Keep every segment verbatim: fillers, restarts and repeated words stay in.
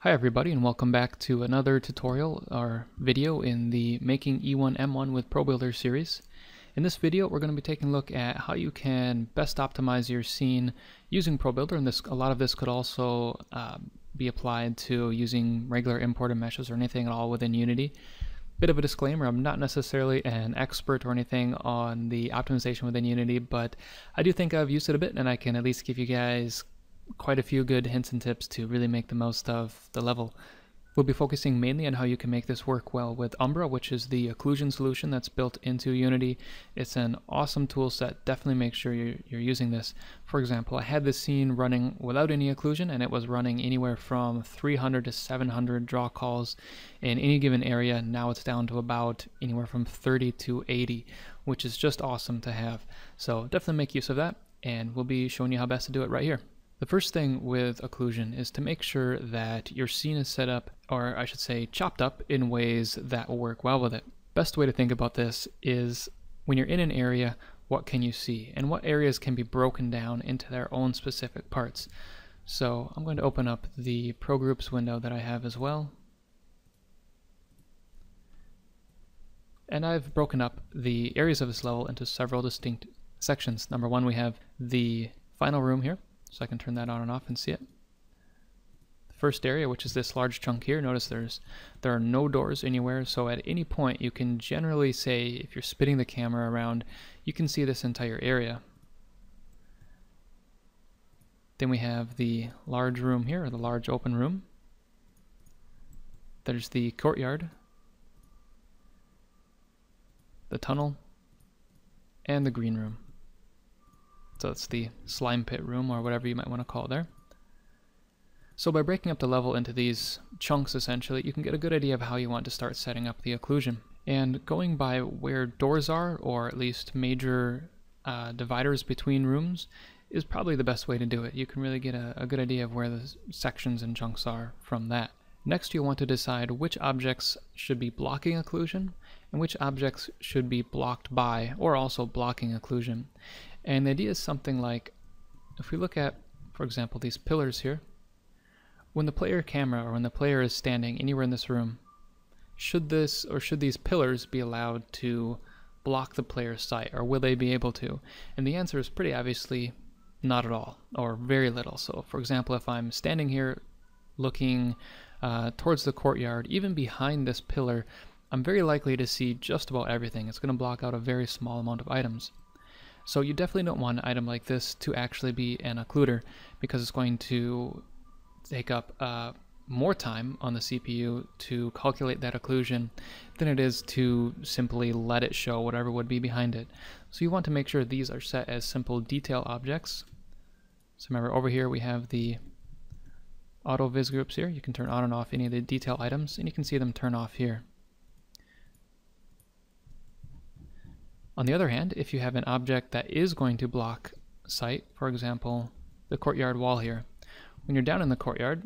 Hi everybody, and welcome back to another tutorial or video in the Making E one M one with ProBuilder series. In this video we're going to be taking a look at how you can best optimize your scene using ProBuilder, and this a lot of this could also uh, be applied to using regular imported meshes or anything at all within Unity. Bit of a disclaimer, I'm not necessarily an expert or anything on the optimization within Unity, but I do think I've used it a bit and I can at least give you guys quite a few good hints and tips to really make the most of the level. We'll be focusing mainly on how you can make this work well with Umbra, which is the occlusion solution that's built into Unity. It's an awesome tool set. Definitely make sure you're, you're using this. For example, I had this scene running without any occlusion, and it was running anywhere from three hundred to seven hundred draw calls in any given area. Now it's down to about anywhere from thirty to eighty, which is just awesome to have. So definitely make use of that, and we'll be showing you how best to do it right here. The first thing with occlusion is to make sure that your scene is set up, or I should say chopped up, in ways that will work well with it. Best way to think about this is when you're in an area, what can you see? And what areas can be broken down into their own specific parts? So I'm going to open up the Pro Groups window that I have as well. And I've broken up the areas of this level into several distinct sections. Number one, we have the final room here. So I can turn that on and off and see it. The first area, which is this large chunk here, notice there's there are no doors anywhere, so at any point you can generally say, if you're spinning the camera around, you can see this entire area. Then we have the large room here, or the large open room. There's the courtyard, the tunnel, and the green room. So it's the slime pit room, or whatever you might want to call it there. So by breaking up the level into these chunks, essentially, you can get a good idea of how you want to start setting up the occlusion. And going by where doors are, or at least major uh, dividers between rooms, is probably the best way to do it. You can really get a, a good idea of where the sections and chunks are from that. Next, you want to decide which objects should be blocking occlusion, and which objects should be blocked by, or also blocking occlusion. And the idea is something like, if we look at, for example, these pillars here, when the player camera, or when the player is standing anywhere in this room, should this, or should these pillars be allowed to block the player's sight, or will they be able to? And the answer is pretty obviously not at all, or very little. So for example, if I'm standing here looking uh, towards the courtyard, even behind this pillar, I'm very likely to see just about everything. It's going to block out a very small amount of items. So you definitely don't want an item like this to actually be an occluder, because it's going to take up uh, more time on the C P U to calculate that occlusion than it is to simply let it show whatever would be behind it. So you want to make sure these are set as simple detail objects. So remember, over here we have the auto viz groups here. You can turn on and off any of the detail items, and you can see them turn off here. On the other hand, if you have an object that is going to block sight, for example, the courtyard wall here, when you're down in the courtyard,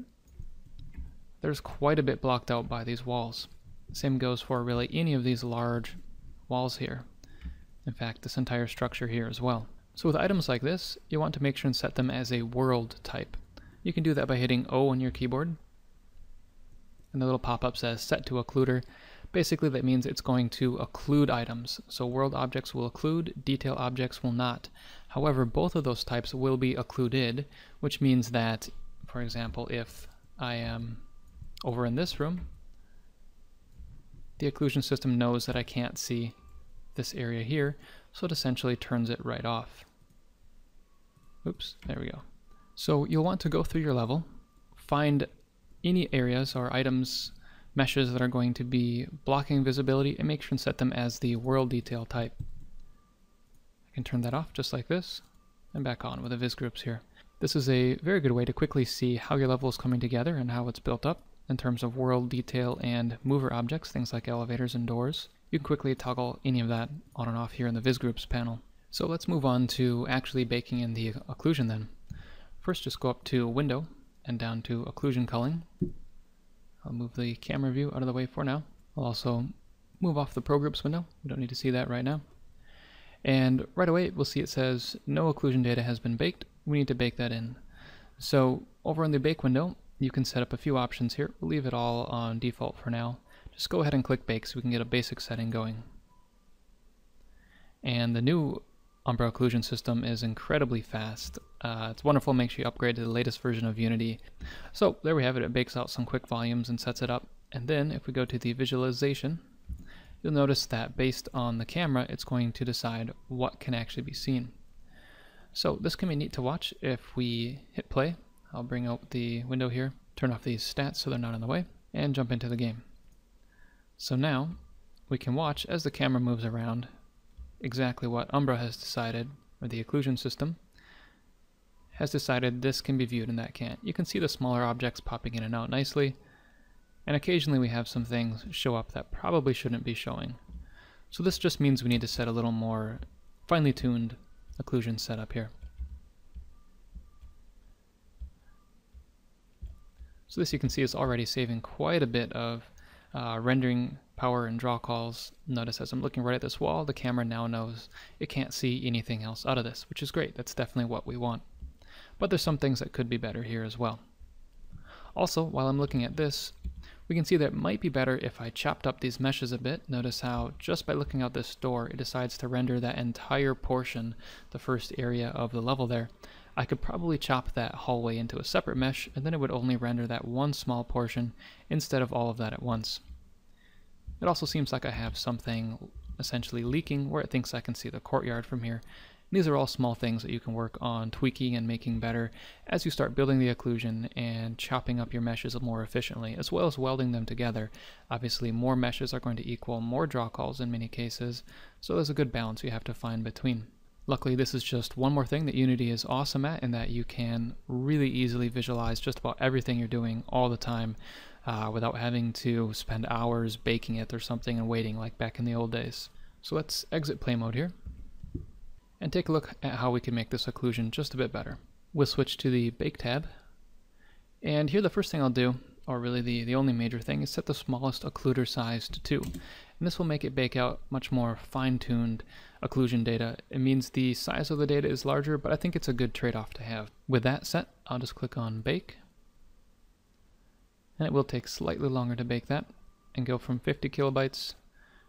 there's quite a bit blocked out by these walls. Same goes for really any of these large walls here. In fact, this entire structure here as well. So with items like this, you want to make sure and set them as a world type. You can do that by hitting O on your keyboard, and the little pop-up says set to occluder. Basically that means it's going to occlude items. So world objects will occlude, detail objects will not. However, both of those types will be occluded, which means that, for example, if I am over in this room, the occlusion system knows that I can't see this area here, so it essentially turns it right off. Oops, there we go. So you'll want to go through your level, find any areas or items, meshes that are going to be blocking visibility, and make sure and set them as the world detail type. I can turn that off just like this, and back on with the viz groups here. This is a very good way to quickly see how your level is coming together and how it's built up in terms of world detail and mover objects, things like elevators and doors. You can quickly toggle any of that on and off here in the viz groups panel. So let's move on to actually baking in the occlusion then. First, just go up to Window and down to Occlusion Culling. I'll move the camera view out of the way for now. I'll also move off the Pro Groups window. We don't need to see that right now. And right away, we'll see it says no occlusion data has been baked. We need to bake that in. So over in the Bake window, you can set up a few options here. We'll leave it all on default for now. Just go ahead and click bake so we can get a basic setting going. And the new Umbra occlusion system is incredibly fast. Uh, it's wonderful. Make sure you upgrade to the latest version of Unity. So there we have it. It bakes out some quick volumes and sets it up. And then if we go to the visualization, you'll notice that based on the camera, it's going to decide what can actually be seen. So this can be neat to watch. If we hit play, I'll bring out the window here, turn off these stats so they're not in the way, and jump into the game. So now we can watch as the camera moves around exactly what Umbra has decided, or the occlusion system has decided this can be viewed and that can't. You can see the smaller objects popping in and out nicely, and occasionally we have some things show up that probably shouldn't be showing. So this just means we need to set a little more finely tuned occlusion setup here. So this, you can see, is already saving quite a bit of uh, rendering power and draw calls. Notice as I'm looking right at this wall, the camera now knows it can't see anything else out of this, which is great. That's definitely what we want. But there's some things that could be better here as well. Also, while I'm looking at this, we can see that it might be better if I chopped up these meshes a bit. Notice how just by looking out this door, it decides to render that entire portion, the first area of the level there. I could probably chop that hallway into a separate mesh, and then it would only render that one small portion instead of all of that at once. It also seems like I have something essentially leaking where it thinks I can see the courtyard from here. And these are all small things that you can work on tweaking and making better as you start building the occlusion and chopping up your meshes more efficiently, as well as welding them together. Obviously, more meshes are going to equal more draw calls in many cases, so there's a good balance you have to find between. Luckily, this is just one more thing that Unity is awesome at, in that you can really easily visualize just about everything you're doing all the time uh, without having to spend hours baking it or something and waiting like back in the old days. So let's exit play mode here and take a look at how we can make this occlusion just a bit better. We'll switch to the Bake tab, and here the first thing I'll do, or really the, the only major thing, is set the smallest occluder size to two. And this will make it bake out much more fine-tuned occlusion data. It means the size of the data is larger, but I think it's a good trade-off to have. With that set, I'll just click on Bake, and it will take slightly longer to bake that, and go from fifty kilobytes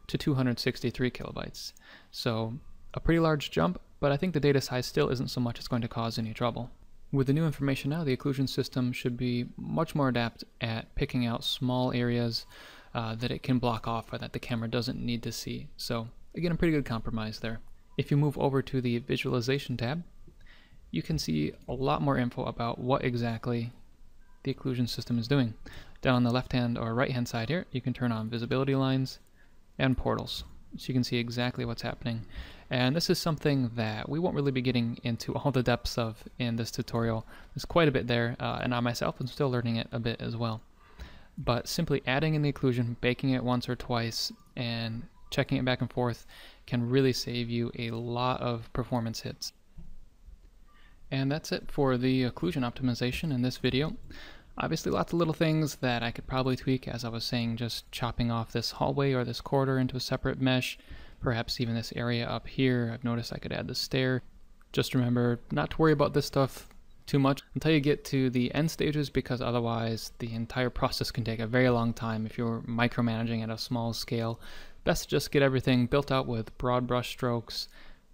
to two hundred sixty-three kilobytes. So a pretty large jump, but I think the data size still isn't so much it's going to cause any trouble. With the new information now, the occlusion system should be much more adept at picking out small areas uh, that it can block off or that the camera doesn't need to see. So again, a pretty good compromise there. If you move over to the Visualization tab, you can see a lot more info about what exactly the occlusion system is doing. Down on the left-hand or right-hand side here, you can turn on visibility lines and portals, so you can see exactly what's happening. And this is something that we won't really be getting into all the depths of in this tutorial. There's quite a bit there, uh, and I myself am still learning it a bit as well. But simply adding in the occlusion, baking it once or twice, and checking it back and forth can really save you a lot of performance hits. And that's it for the occlusion optimization in this video. Obviously, lots of little things that I could probably tweak, as I was saying, just chopping off this hallway or this corridor into a separate mesh, perhaps even this area up here. I've noticed I could add the stair. Just remember not to worry about this stuff too much until you get to the end stages, because otherwise the entire process can take a very long time if you're micromanaging at a small scale. Best to just get everything built out with broad brush strokes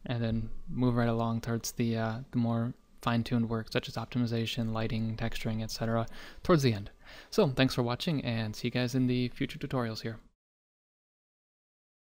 and then move right along towards the, uh, the more fine-tuned work, such as optimization, lighting, texturing, et cetera, towards the end. So, thanks for watching, and see you guys in the future tutorials here.